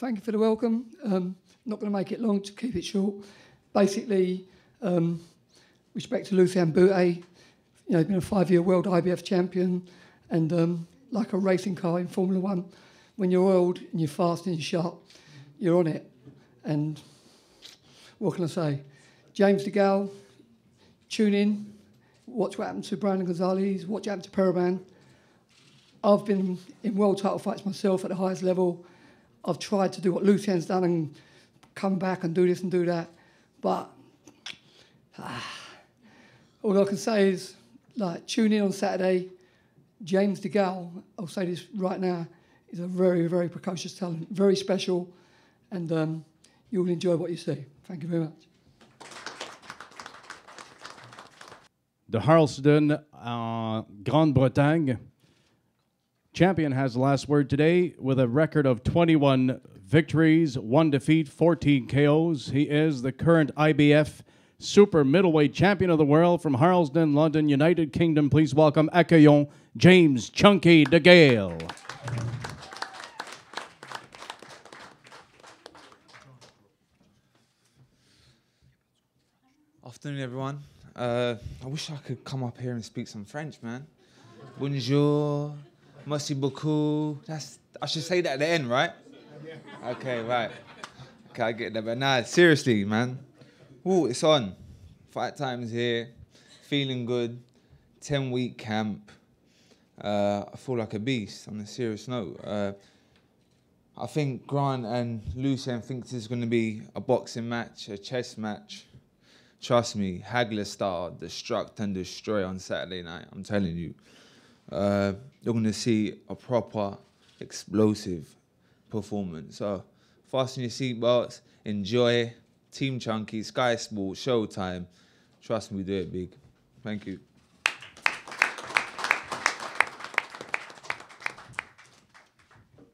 Thank you for the welcome. Not going to make it long, to keep it short. Basically, respect to Lucian Bute. You know, been a 5-year world IBF champion, and like a racing car in Formula 1, when you're oiled and you're fast and you're sharp, you're on it. And what can I say? James DeGale, tune in, watch what happened to Brandon Gonzalez, watch what happened to Peraman. I've been in world title fights myself at the highest level. I've tried to do what Lucian's done and come back and do this and do that, but all I can say is, like, tune in on Saturday. James DeGale, I'll say this right now, is a very, very precocious talent, very special, and you'll enjoy what you see. Thank you very much. The Harlesden, Grande Bretagne champion has the last word today with a record of 21 victories, 1 defeat, 14 KOs. He is the current IBF Super Middleweight Champion of the World from Harlesden, London, United Kingdom. Please welcome Ecaillon James Chunky DeGale. Afternoon, everyone. I wish I could come up here and speak some French, man. Bonjour, merci beaucoup. I should say that at the end, right? Okay, right. Okay, I get that, but nah, seriously, man. Ooh, it's on. Fight time's here. Feeling good. 10-week camp. I feel like a beast on a serious note. I think Grant and Lucian thinks it's going to be a boxing match, a chess match. Trust me, Hagler style, destruct and destroy on Saturday night. I'm telling you. You're going to see a proper, explosive performance. So, fasten your seatbelts. Enjoy. Team Chunky, Sky Sports, Showtime. Trust me, we do it big. Thank you.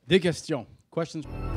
Des questions. Questions?